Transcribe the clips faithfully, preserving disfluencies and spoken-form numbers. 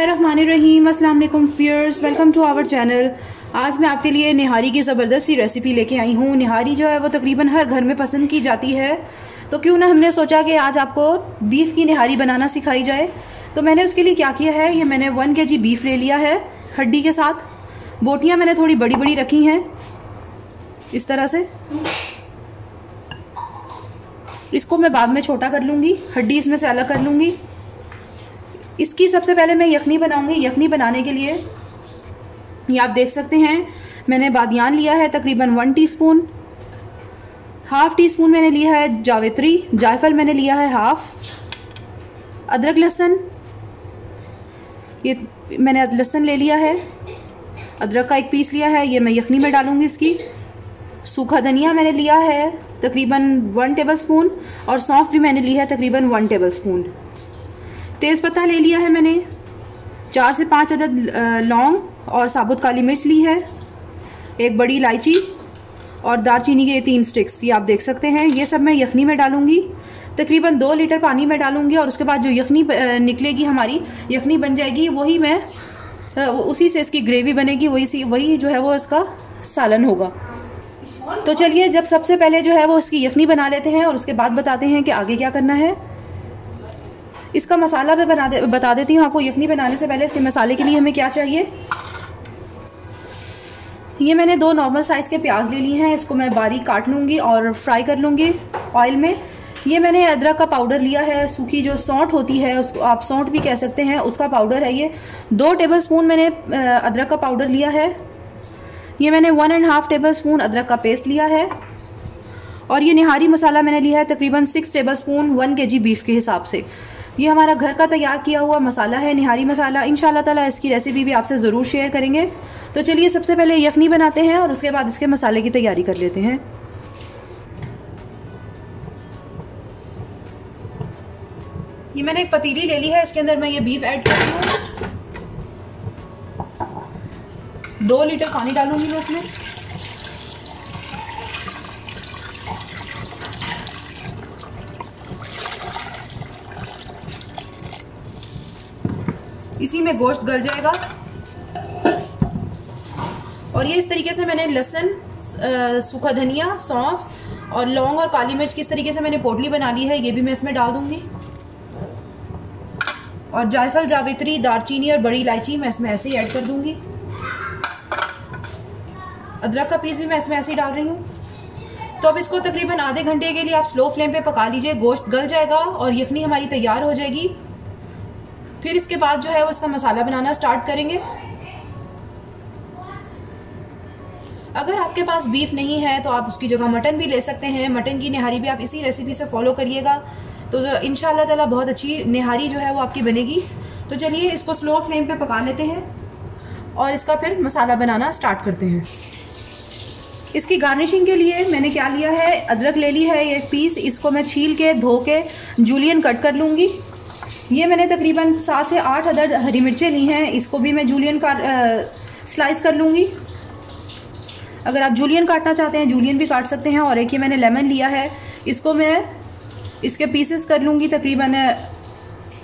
बिस्मिल्लाहिर्रहमानिर्रहीम अस्सलाम वालेकुम फियर्स, वेलकम टू आवर चैनल। आज मैं आपके लिए निहारी की ज़बरदस्त सी रेसिपी लेके आई हूँ। निहारी जो है वो तकरीबन हर घर में पसंद की जाती है, तो क्यों ना हमने सोचा कि आज आपको बीफ़ की निहारी बनाना सिखाई जाए। तो मैंने उसके लिए क्या किया है, ये मैंने वन के जी बीफ ले लिया है हड्डी के साथ। बोटियाँ मैंने थोड़ी बड़ी बड़ी रखी हैं इस तरह से। इसको मैं बाद में छोटा कर लूँगी, हड्डी इसमें से अलग कर लूँगी। इसकी सबसे पहले मैं यखनी बनाऊंगी। यखनी बनाने के लिए ये आप देख सकते हैं मैंने बादियान लिया है तकरीबन one teaspoon, half teaspoon मैंने लिया है जावित्री, जायफल मैंने लिया है हाफ, अदरक लहसुन, ये मैंने लहसुन ले लिया है, अदरक का एक पीस लिया है, ये मैं यखनी में डालूँगी इसकी। सूखा धनिया मैंने लिया है तकरीबन वन टेबल स्पून और सौंफ भी मैंने ली है तकरीबन वन टेबल स्पून। तेज़ पत्ता ले लिया है मैंने, चार से पाँच अदद लौंग और साबुत काली मिर्च ली है, एक बड़ी इलायची और दालचीनी के तीन स्टिक्स, ये आप देख सकते हैं। ये सब मैं यखनी में डालूंगी। तकरीबन दो लीटर पानी में डालूंगी और उसके बाद जो यखनी निकलेगी, हमारी यखनी बन जाएगी, वही मैं उसी से इसकी ग्रेवी बनेगी, वही सी वही जो है वो इसका सालन होगा। तो चलिए जब सबसे पहले जो है वो इसकी यखनी बना लेते हैं और उसके बाद बताते हैं कि आगे क्या करना है। इसका मसाला मैं बना दे बता देती हूँ आपको। यखनी बनाने से पहले इसके मसाले के लिए हमें क्या चाहिए। ये मैंने दो नॉर्मल साइज़ के प्याज ले लिए हैं, इसको मैं बारीक काट लूँगी और फ्राई कर लूँगी ऑयल में। ये मैंने अदरक का पाउडर लिया है, सूखी जो सौंठ होती है उसको आप सौंठ भी कह सकते हैं, उसका पाउडर है ये। दो टेबल स्पून मैंने अदरक का पाउडर लिया है। ये मैंने one and half tablespoon अदरक का पेस्ट लिया है। और ये निहारी मसाला मैंने लिया है तकरीबन सिक्स टेबल स्पून वन के जी बीफ के हिसाब से। ये हमारा घर का तैयार किया हुआ मसाला है निहारी मसाला। इंशाल्लाह ताला इसकी रेसिपी भी आपसे ज़रूर शेयर करेंगे। तो चलिए सबसे पहले यखनी बनाते हैं और उसके बाद इसके मसाले की तैयारी कर लेते हैं। ये मैंने एक पतीली ले ली है, इसके अंदर मैं ये बीफ ऐड कर रही हूँ। दो लीटर पानी डालूंगी मैं उसमें। इसी में गोश्त गल जाएगा। और ये इस तरीके से मैंने लहसुन, सूखा धनिया, सौंफ और लौंग और काली मिर्च की इस तरीके से मैंने पोटली बना ली है, ये भी मैं इसमें डाल दूंगी। और जायफल, जावित्री, दालचीनी और बड़ी इलायची मैं इसमें ऐसे ही ऐड कर दूंगी। अदरक का पीस भी मैं इसमें ऐसे ही डाल रही हूँ। तो अब इसको तकरीबन आधे घंटे के लिए आप स्लो फ्लेम पे पका लीजिए। गोश्त गल जाएगा और यखनी हमारी तैयार हो जाएगी। फिर इसके बाद जो है वो इसका मसाला बनाना स्टार्ट करेंगे। अगर आपके पास बीफ नहीं है तो आप उसकी जगह मटन भी ले सकते हैं। मटन की निहारी भी आप इसी रेसिपी से फॉलो करिएगा, तो इंशाल्लाह ताला बहुत अच्छी निहारी जो है वो आपकी बनेगी। तो चलिए इसको स्लो फ्लेम पे पका लेते हैं और इसका फिर मसाला बनाना स्टार्ट करते हैं। इसकी गार्निशिंग के लिए मैंने क्या लिया है, अदरक ले ली है एक पीस, इसको मैं छील के धो के जूलियन कट कर लूँगी। ये मैंने तकरीबन सात से आठ अदद हरी मिर्चें ली हैं, इसको भी मैं जूलियन का स्लाइस कर लूँगी। अगर आप जूलियन काटना चाहते हैं जूलियन भी काट सकते हैं। और एक ये मैंने लेमन लिया है, इसको मैं इसके पीसेस कर लूँगी, तकरीबन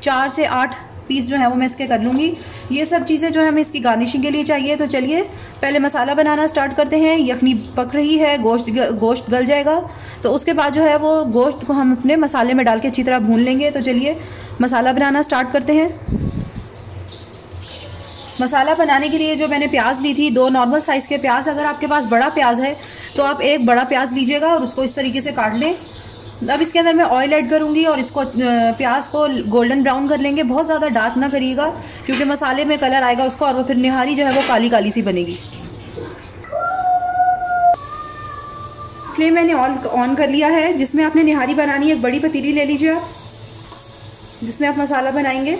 चार से आठ पीस जो है वो मैं इसके कर लूँगी। ये सब चीज़ें जो है हमें इसकी गार्निशिंग के लिए चाहिए। तो चलिए पहले मसाला बनाना स्टार्ट करते हैं। यखनी पक रही है, गोश्त गोश्त गल जाएगा, तो उसके बाद जो है वो गोश्त को हम अपने मसाले में डाल के अच्छी तरह भून लेंगे। तो चलिए मसाला बनाना स्टार्ट करते हैं। मसाला बनाने के लिए जो मैंने प्याज ली थी, दो नॉर्मल साइज़ के प्याज, अगर आपके पास बड़ा प्याज है तो आप एक बड़ा प्याज लीजिएगा और उसको इस तरीके से काट लें। अब इसके अंदर मैं ऑयल ऐड करूंगी और इसको प्याज को गोल्डन ब्राउन कर लेंगे। बहुत ज़्यादा डार्क ना करिएगा क्योंकि मसाले में कलर आएगा उसका, और वो फिर निहारी जो है वो काली काली सी बनेगी। फ्लेम मैंने ऑन कर लिया है। जिसमें आपने निहारी बनानी है एक बड़ी पतीली ले लीजिए आप, जिसमें आप मसाला बनाएंगे।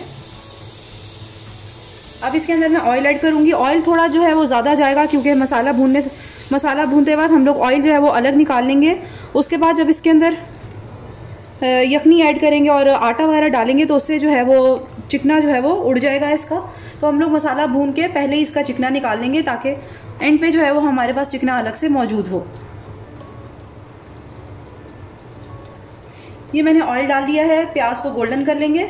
अब इसके अंदर मैं ऑयल ऐड करूँगी। ऑयल थोड़ा जो है वो ज़्यादा जाएगा क्योंकि मसाला भूनने मसाला भूनते बाद हम लोग ऑयल जो है वो अलग निकाल लेंगे। उसके बाद जब इसके अंदर यखनी ऐड करेंगे और आटा वगैरह डालेंगे तो उससे जो है वो चिकना जो है वो उड़ जाएगा इसका। तो हम लोग मसाला भून के पहले ही इसका चिकना निकाल लेंगे ताकि एंड पे जो है वो हमारे पास चिकना अलग से मौजूद हो। ये मैंने ऑयल डाल लिया है, प्याज को गोल्डन कर लेंगे।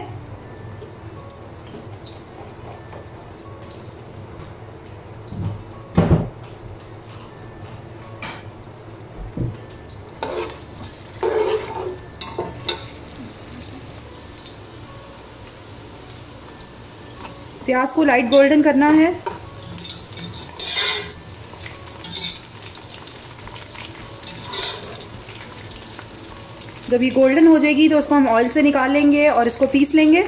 प्याज को लाइट गोल्डन करना है। जब ये गोल्डन हो जाएगी तो उसको हम ऑयल से निकाल लेंगे और इसको पीस लेंगे।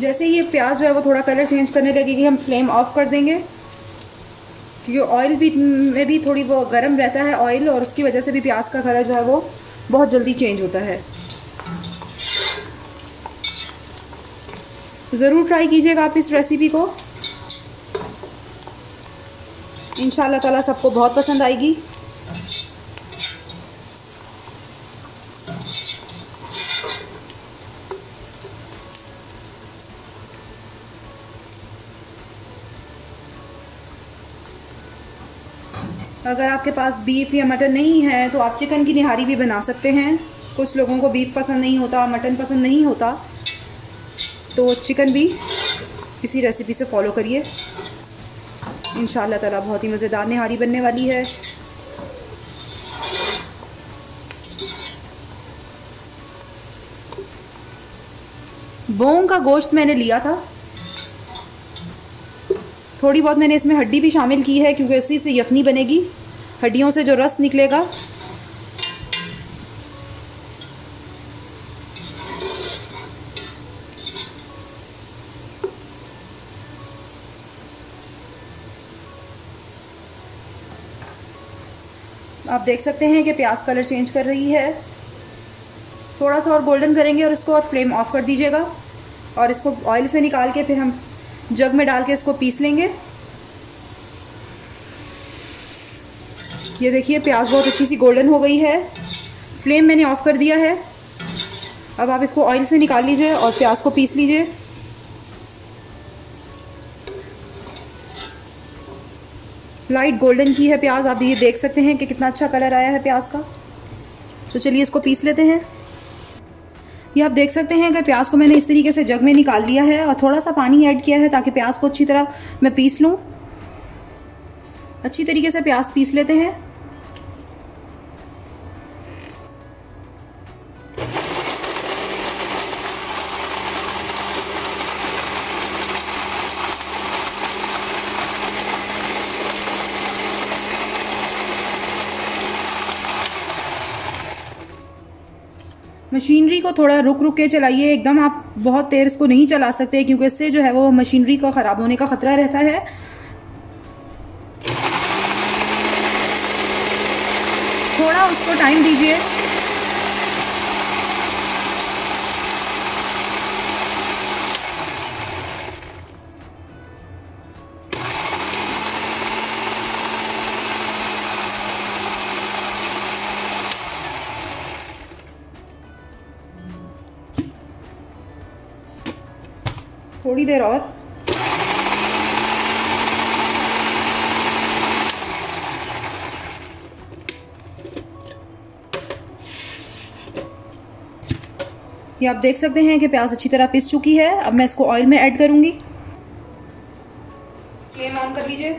जैसे ये प्याज जो है वो थोड़ा कलर चेंज करने लगेगी हम फ्लेम ऑफ कर देंगे, क्योंकि ऑयल भी में भी थोड़ी वो गर्म रहता है ऑयल, और उसकी वजह से भी प्याज का कलर जो है वो बहुत जल्दी चेंज होता है। ज़रूर ट्राई कीजिएगा आप इस रेसिपी को, इंशाल्लाह ताला सबको बहुत पसंद आएगी। अगर आपके पास बीफ या मटन नहीं है तो आप चिकन की निहारी भी बना सकते हैं। कुछ लोगों को बीफ पसंद नहीं होता, मटन पसंद नहीं होता, तो चिकन भी इसी रेसिपी से फॉलो करिए। इंशाल्लाह ताला बहुत ही मज़ेदार निहारी बनने वाली है। बोन का गोश्त मैंने लिया था, थोड़ी बहुत मैंने इसमें हड्डी भी शामिल की है क्योंकि उसी से यखनी बनेगी, हड्डियों से जो रस निकलेगा। आप देख सकते हैं कि प्याज कलर चेंज कर रही है, थोड़ा सा और गोल्डन करेंगे और इसको और फ्लेम ऑफ कर दीजिएगा। और इसको ऑयल से निकाल के फिर हम जग में डाल के इसको पीस लेंगे। ये देखिए प्याज बहुत अच्छी सी गोल्डन हो गई है, फ्लेम मैंने ऑफ कर दिया है। अब आप इसको ऑयल से निकाल लीजिए और प्याज को पीस लीजिए। लाइट गोल्डन की है प्याज, आप ये देख सकते हैं कि कितना अच्छा कलर आया है प्याज का। तो चलिए इसको पीस लेते हैं। ये आप देख सकते हैं कि प्याज को मैंने इस तरीके से जग में निकाल लिया है और थोड़ा सा पानी ऐड किया है ताकि प्याज को अच्छी तरह मैं पीस लूँ। अच्छी तरीके से प्याज पीस लेते हैं। मशीनरी को थोड़ा रुक रुक के चलाइए, एकदम आप बहुत तेज़ इसको नहीं चला सकते क्योंकि इससे जो है वो मशीनरी का ख़राब होने का ख़तरा रहता है। थोड़ा उसको टाइम दीजिए। थोड़ी देर और ये आप देख सकते हैं कि प्याज अच्छी तरह पिस चुकी है। अब मैं इसको ऑयल में ऐड करूंगी। फ्लेम ऑन कर लीजिए।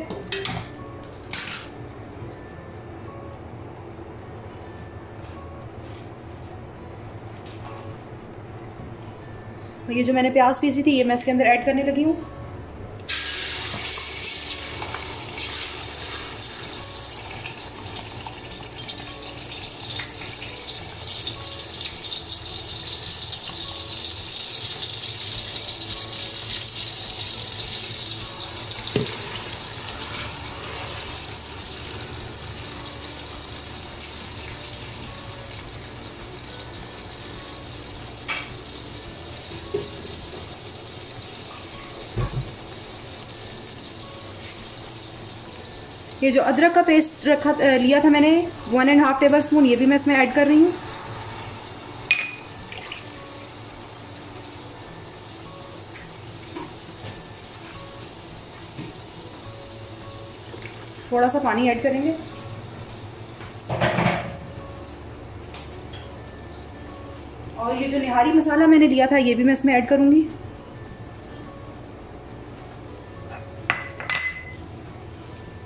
ये जो मैंने प्याज पीसी थी ये मैं इसके अंदर ऐड करने लगी हूँ। ये जो अदरक का पेस्ट रखा लिया था मैंने one and half tablespoon, ये भी मैं इसमें ऐड कर रही हूँ। थोड़ा सा पानी ऐड करेंगे। और ये जो निहारी मसाला मैंने लिया था ये भी मैं इसमें ऐड करूँगी।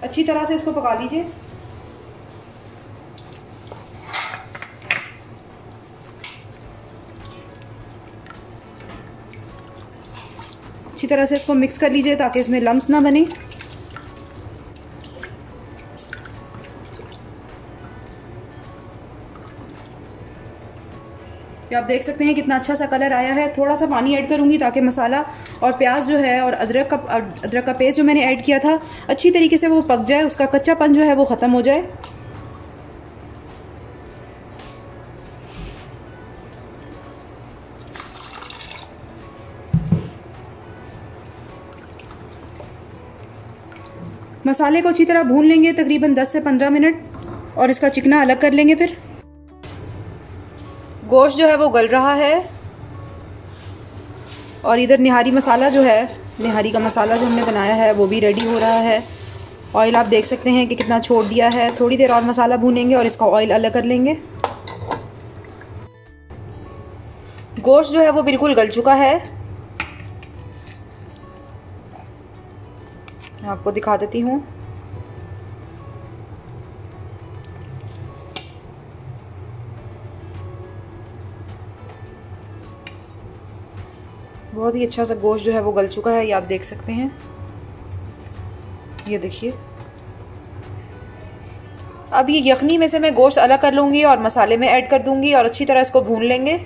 अच्छी तरह से इसको पका लीजिए। अच्छी तरह से इसको मिक्स कर लीजिए ताकि इसमें लम्स ना बने। आप देख सकते हैं कितना अच्छा सा कलर आया है। थोड़ा सा पानी ऐड करूंगी ताकि मसाला और प्याज जो है और अदरक का अदरक का पेस्ट जो मैंने ऐड किया था अच्छी तरीके से वो पक जाए, उसका कच्चापन जो है वो ख़त्म हो जाए। मसाले को अच्छी तरह भून लेंगे तकरीबन दस से पंद्रह मिनट और इसका चिकना अलग कर लेंगे। फिर गोश्त जो है वो गल रहा है और इधर निहारी मसाला जो है, निहारी का मसाला जो हमने बनाया है वो भी रेडी हो रहा है। ऑयल आप देख सकते हैं कि कितना छोड़ दिया है। थोड़ी देर और मसाला भूनेंगे और इसका ऑयल अलग कर लेंगे। गोश्त जो है वो बिल्कुल गल चुका है, मैं आपको दिखा देती हूँ। बहुत ही अच्छा सा गोश्त जो है वो गल चुका है, ये आप देख सकते हैं। ये देखिए, अब ये यखनी में से मैं गोश्त अलग कर लूँगी और मसाले में ऐड कर दूँगी और अच्छी तरह इसको भून लेंगे।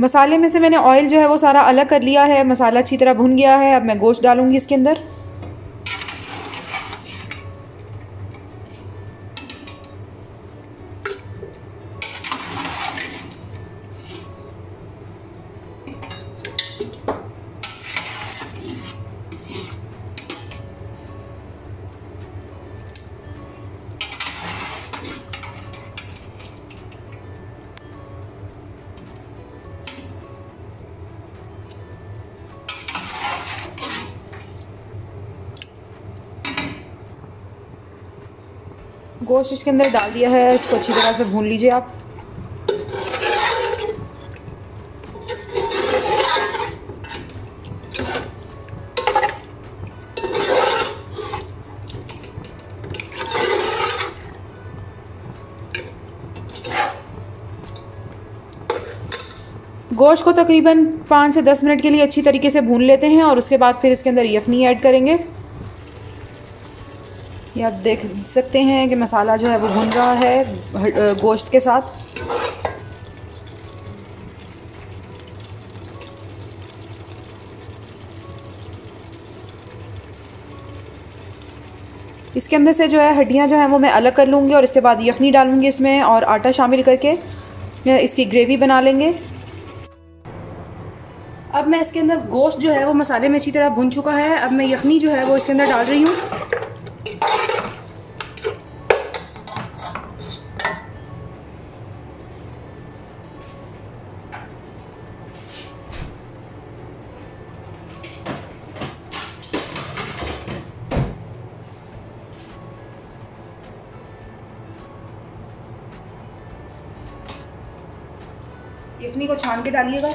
मसाले में से मैंने ऑयल जो है वो सारा अलग कर लिया है, मसाला अच्छी तरह भुन गया है। अब मैं गोश्त डालूँगी इसके अंदर। गोश्त इसके अंदर डाल दिया है, इसको अच्छी तरह से भून लीजिए आप। गोश्त को तकरीबन पाँच से दस मिनट के लिए अच्छी तरीके से भून लेते हैं और उसके बाद फिर इसके अंदर यखनी ऐड करेंगे। ये आप देख सकते हैं कि मसाला जो है वो भुन रहा है गोश्त के साथ। इसके अंदर से जो है हड्डियां जो है वो मैं अलग कर लूँगी और इसके बाद यखनी डालूँगी इसमें और आटा शामिल करके इसकी ग्रेवी बना लेंगे। अब मैं इसके अंदर गोश्त जो है वो मसाले में अच्छी तरह भुन चुका है, अब मैं यखनी जो है वो इसके अंदर डाल रही हूँ। यखनी को छान के डालिएगा।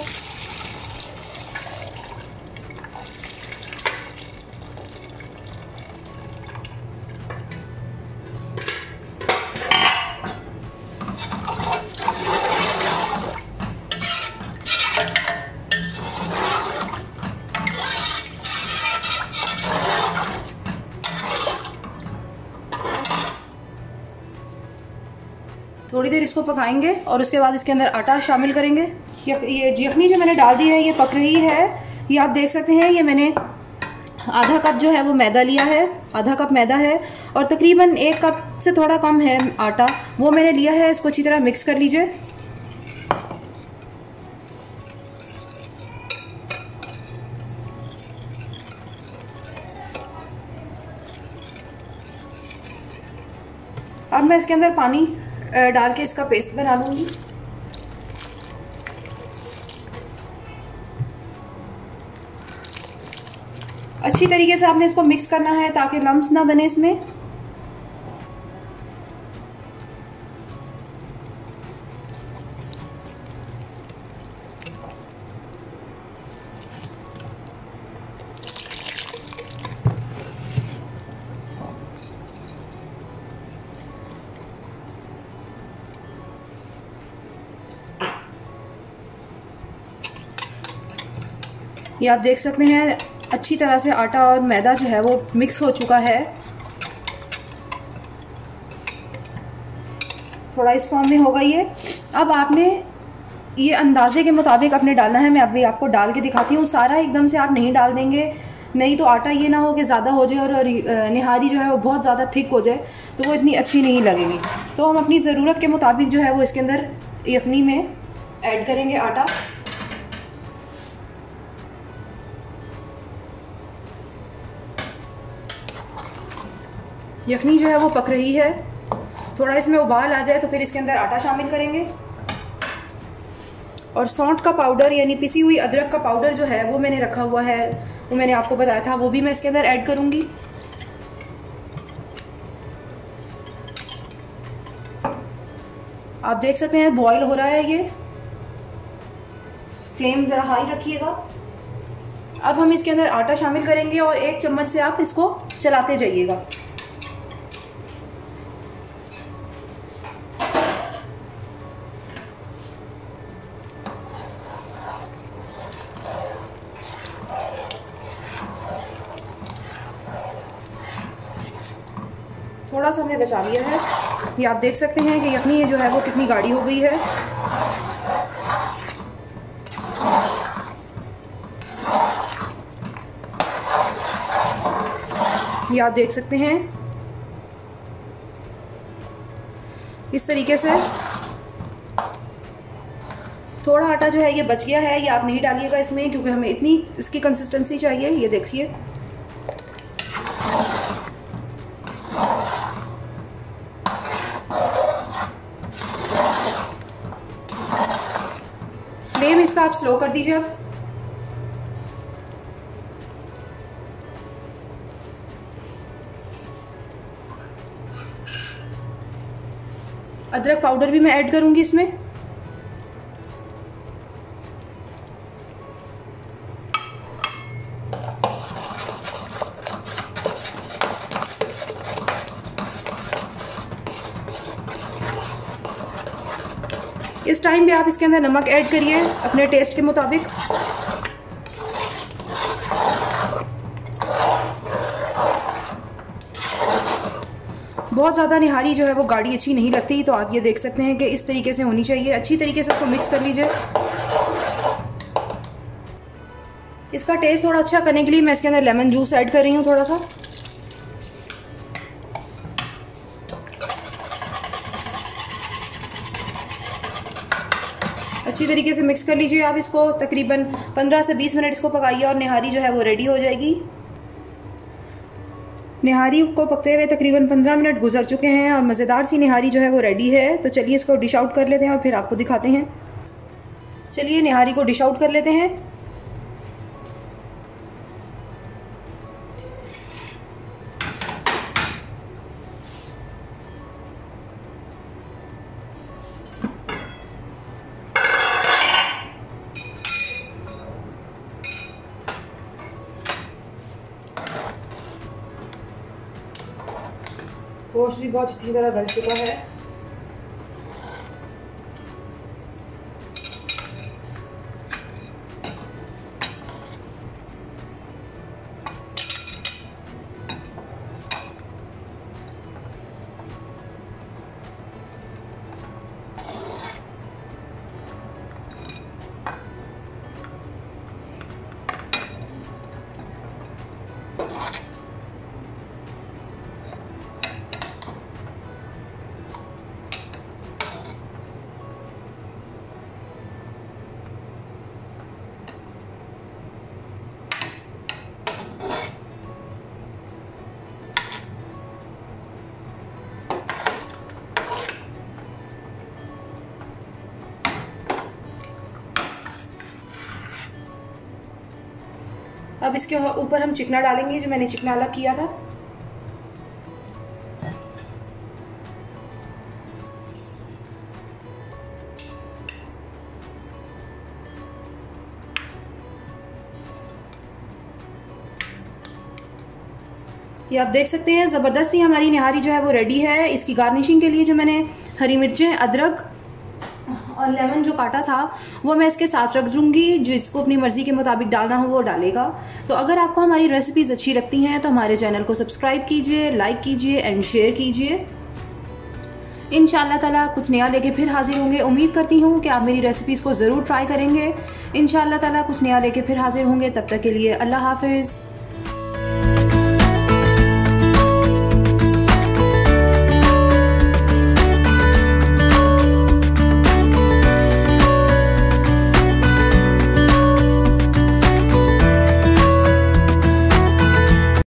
थोड़ी देर इसको पकाएंगे और उसके बाद इसके अंदर आटा शामिल करेंगे। ये यखनी जो मैंने डाल दी है ये पक रही है। ये आप देख सकते हैं, ये मैंने आधा कप जो है वो मैदा लिया है, आधा कप मैदा है और तकरीबन एक कप से थोड़ा कम है आटा, वो मैंने लिया है। इसको अच्छी तरह मिक्स कर लीजिए। अब मैं इसके अंदर पानी डाल के इसका पेस्ट बना लूँगी। अच्छी तरीके से आपने इसको मिक्स करना है ताकि लम्स ना बने इसमें। ये आप देख सकते हैं अच्छी तरह से आटा और मैदा जो है वो मिक्स हो चुका है। थोड़ा इस फॉर्म में होगा ये। अब आपने ये अंदाजे के मुताबिक आपने डालना है। मैं अभी आपको डाल के दिखाती हूँ। सारा एकदम से आप नहीं डाल देंगे, नहीं तो आटा ये ना हो कि ज़्यादा हो जाए और निहारी जो है वो बहुत ज़्यादा थिक हो जाए तो वो इतनी अच्छी नहीं लगेगी। तो हम अपनी ज़रूरत के मुताबिक जो है वो इसके अंदर यखनी में ऐड करेंगे आटा। यखनी जो है वो पक रही है, थोड़ा इसमें उबाल आ जाए तो फिर इसके अंदर आटा शामिल करेंगे। और सौंठ का पाउडर यानी पिसी हुई अदरक का पाउडर जो है वो मैंने रखा हुआ है, वो मैंने आपको बताया था, वो भी मैं इसके अंदर ऐड करूँगी। आप देख सकते हैं बॉईल हो रहा है ये। फ्लेम ज़रा हाई रखिएगा। अब हम इसके अंदर आटा शामिल करेंगे और एक चम्मच से आप इसको चलाते जाइएगा। थोड़ा सा हमने बचा लिया है। ये आप देख सकते हैं कि यखनी जो है वो कितनी गाढ़ी हो गई है। ये आप देख सकते हैं इस तरीके से। थोड़ा आटा जो है ये बच गया है, ये आप नहीं डालिएगा इसमें क्योंकि हमें इतनी इसकी कंसिस्टेंसी चाहिए। ये देखिए फ्लेम इसका आप स्लो कर दीजिए। अब अदरक पाउडर भी मैं ऐड करूंगी इसमें। इस टाइम भी आप इसके अंदर नमक ऐड करिए अपने टेस्ट के मुताबिक। बहुत ज़्यादा निहारी जो है वो गाढ़ी अच्छी नहीं लगती, तो आप ये देख सकते हैं कि इस तरीके से होनी चाहिए। अच्छी तरीके से इसको मिक्स कर लीजिए। इसका टेस्ट थोड़ा अच्छा करने के लिए मैं इसके अंदर लेमन जूस ऐड कर रही हूँ थोड़ा सा। अच्छी तरीके से मिक्स कर लीजिए आप इसको। तकरीबन पंद्रह से बीस मिनट इसको पकाइए और निहारी जो है वो रेडी हो जाएगी। निहारी को पकते हुए तकरीबन पंद्रह मिनट गुजर चुके हैं और मज़ेदार सी निहारी जो है वो रेडी है। तो चलिए इसको डिश आउट कर लेते हैं और फिर आपको दिखाते हैं। चलिए निहारी को डिश आउट कर लेते हैं। गोश्त भी बहुत अच्छी तरह गल चुका है। अब इसके ऊपर हम चिकना डालेंगे जो मैंने चिकना अलग किया था। ये आप देख सकते हैं ज़बरदस्ती हमारी निहारी जो है वो रेडी है। इसकी गार्निशिंग के लिए जो मैंने हरी मिर्चें, अदरक और लेमन जो काटा था वो मैं इसके साथ रख दूँगी, जिसको अपनी मर्ज़ी के मुताबिक डालना हो वो डालेगा। तो अगर आपको हमारी रेसिपीज़ अच्छी लगती हैं तो हमारे चैनल को सब्सक्राइब कीजिए, लाइक कीजिए एंड शेयर कीजिए। इंशाअल्लाह ताला कुछ नया लेके फिर हाज़िर होंगे। उम्मीद करती हूँ कि आप मेरी रेसिपीज़ को ज़रूर ट्राई करेंगे। इंशाअल्लाह ताला कुछ नया लेके फिर हाज़िर होंगे। तब तक के लिए अल्लाह हाफिज़।